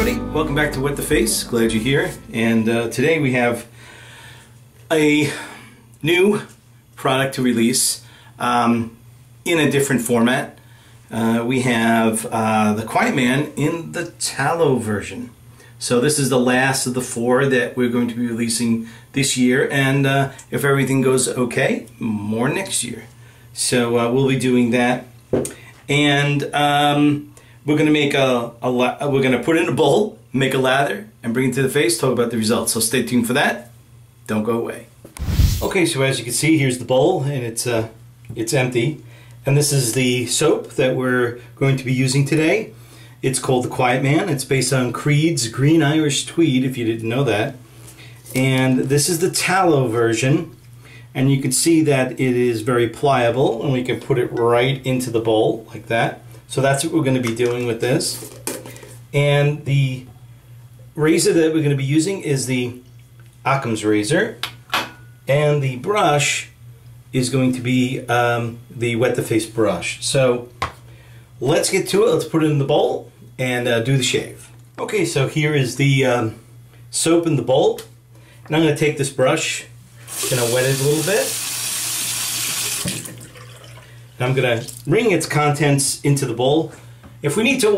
everybody, welcome back to Wet the Face. Glad you're here. And today we have a new product to release in a different format. We have The Quiet Man in the tallow version. So this is the last of the four that we're going to be releasing this year, and if everything goes okay, more next year. So we'll be doing that, and we're going to make we're going to put in a bowl, make a lather, and bring it to the face, talk about the results. So stay tuned for that. Don't go away. Okay, so as you can see, here's the bowl, and it's empty. And this is the soap that we're going to be using today. It's called The Quiet Man. It's based on Creed's Green Irish Tweed, if you didn't know that. And this is the tallow version. And you can see that it is very pliable, and we can put it right into the bowl like that. So that's what we're going to be doing with this. And the razor that we're going to be using is the Occam's razor. And the brush is going to be the Wet the Face brush. So let's get to it. Let's put it in the bowl and do the shave. Okay, so here is the soap in the bowl. And I'm going to take this brush, going to wet it a little bit. And I'm going to bring its contents into the bowl. If we need to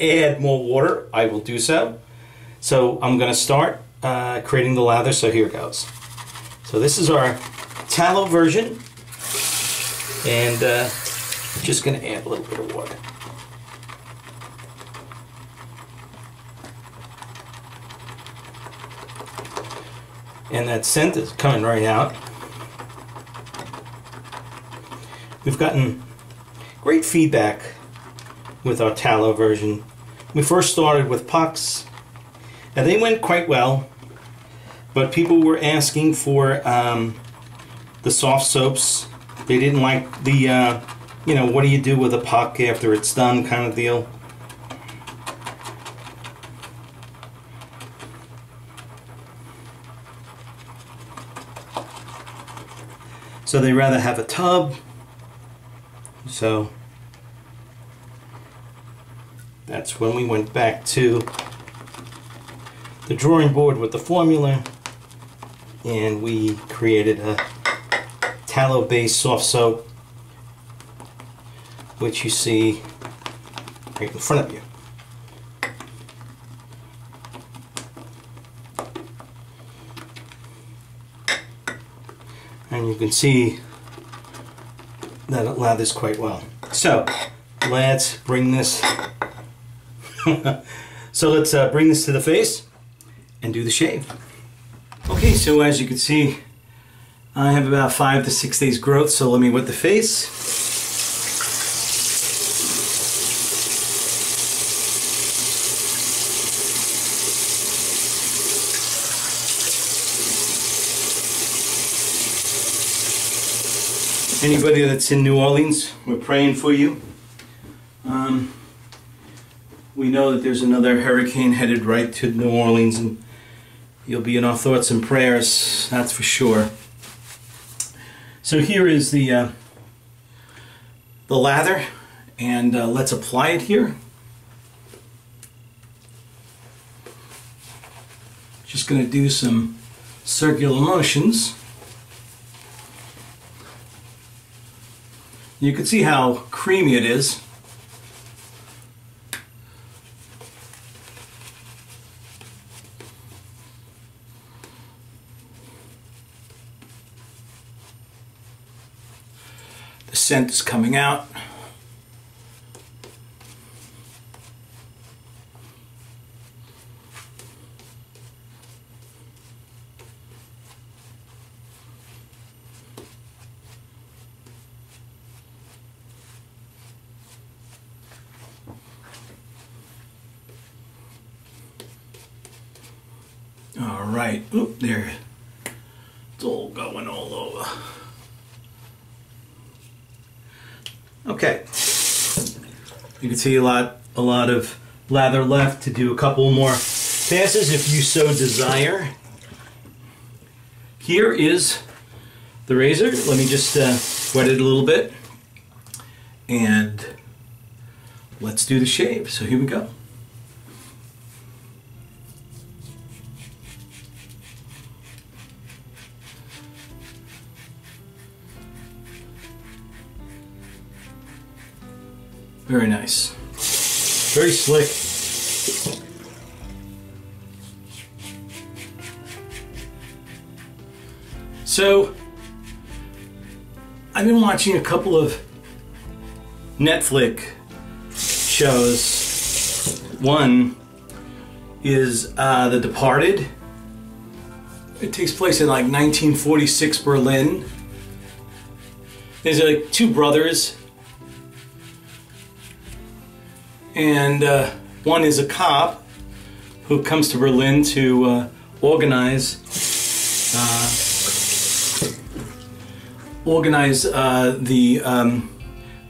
add more water, I will do so. So I'm going to start creating the lather. So here it goes. So this is our tallow version. And I'm just going to add a little bit of water. And that scent is coming right out. We've gotten great feedback with our tallow version. We first started with pucks, and they went quite well, but people were asking for the soft soaps. They didn't like the, you know, what do you do with a puck after it's done kind of deal. So they rather have a tub. So that's when we went back to the drawing board with the formula, and we created a tallow-based soft soap, which you see right in front of you. And you can see that it lathers quite well. So let's bring this to the face and do the shave. Okay, so as you can see, I have about 5 to 6 days growth, so let me wet the face. Anybody that's in New Orleans, we're praying for you. We know that there's another hurricane headed right to New Orleans, and you'll be in our thoughts and prayers, that's for sure. So here is the lather, and let's apply it here. Just going to do some circular motions. You can see how creamy it is. The scent is coming out. All right, oop, there, it's all going all over. Okay, you can see a lot of lather left to do a couple more passes if you so desire. Here is the razor. Let me just wet it a little bit, and let's do the shave. So here we go. Very nice. Very slick. So, I've been watching a couple of Netflix shows. One is The Departed. It takes place in like 1946 Berlin. There's like two brothers. And one is a cop who comes to Berlin to organize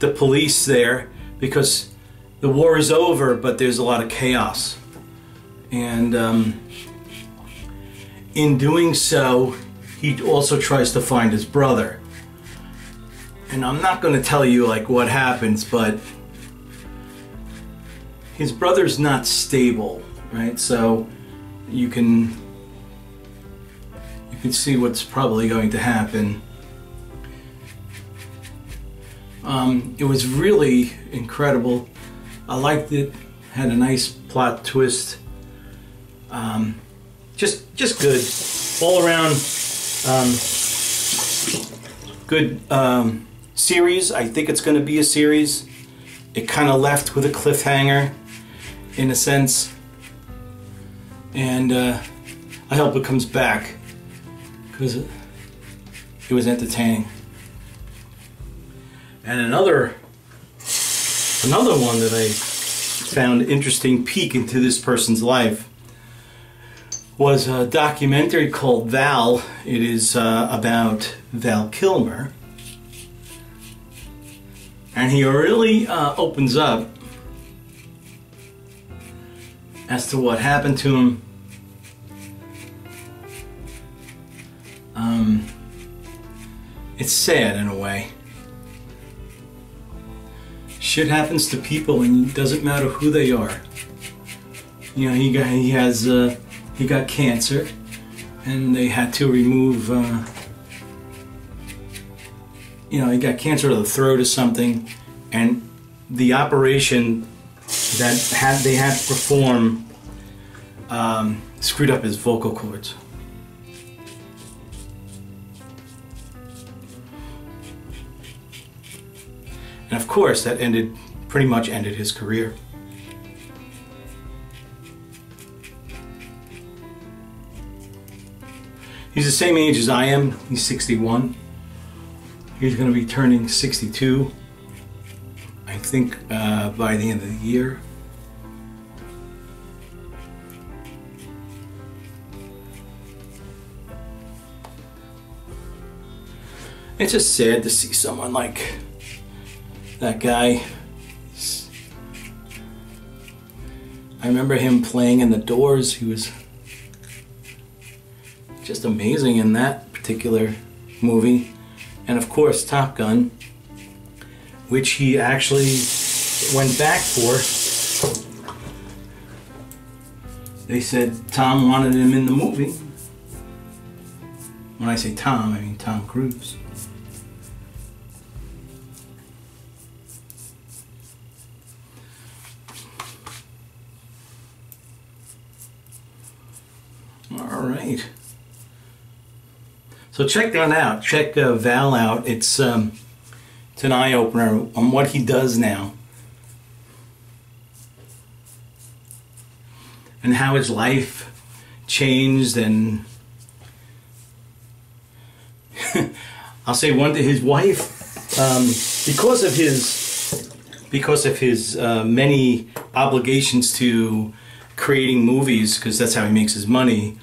the police there, because the war is over, but there's a lot of chaos. And in doing so, he also tries to find his brother. And I'm not going to tell you like what happens, but his brother's not stable, right? So you can see what's probably going to happen. It was really incredible. I liked it. Had a nice plot twist. Just good all around. Good series. I think it's going to be a series. It kind of left with a cliffhanger, in a sense, and I hope it comes back, because it was entertaining. And another one that I found interesting peek into this person's life was a documentary called Val. It is about Val Kilmer, and he really opens up as to what happened to him. It's sad in a way. Shit happens to people, and it doesn't matter who they are. You know, he got cancer, and they had to remove. You know, he got cancer of the throat or something, and the operation they had to perform screwed up his vocal cords. And of course that pretty much ended his career. He's the same age as I am. He's 61. He's going to be turning 62. I think by the end of the year. It's just sad to see someone like that guy. I remember him playing in The Doors. He was just amazing in that particular movie. And of course, Top Gun, which he actually went back for. They said Tom wanted him in the movie. When I say Tom, I mean Tom Cruise. All right. So check that out. Check Val out. It's an eye-opener on what he does now and how his life changed. And I'll say one thing: his wife, because of his many obligations to creating movies, because that's how he makes his money,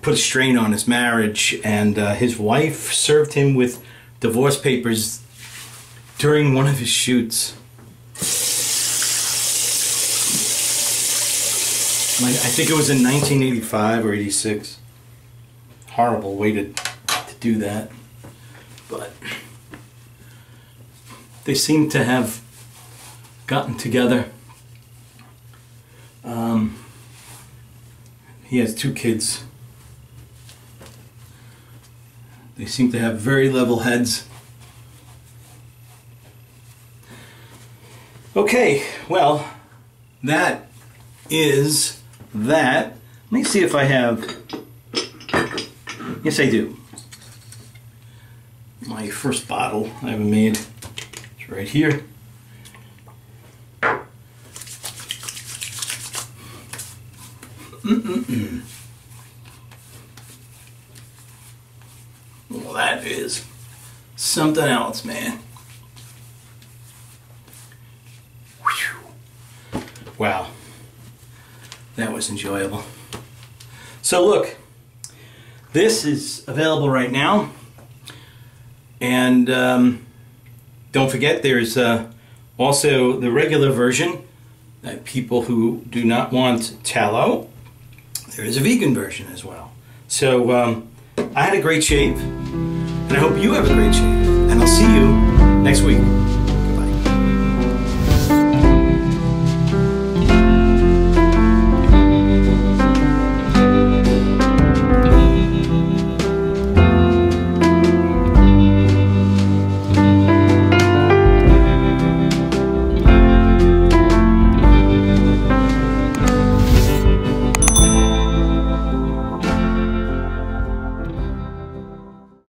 put a strain on his marriage, and his wife served him with divorce papers during one of his shoots. I think it was in 1985 or 86. Horrible way to do that. But they seem to have gotten together. He has two kids. They seem to have very level heads. Okay, well, that is that. Let me see if I have... Yes, I do. My first bottle I ever made. It's right here. Mm-mm-mm. Well, that is something else, man. Whew. Wow. That was enjoyable. So look, this is available right now. And don't forget, there's also the regular version. People who do not want tallow, there is a vegan version as well. So I had a great shave, and I hope you have a great shave. And I'll see you next week.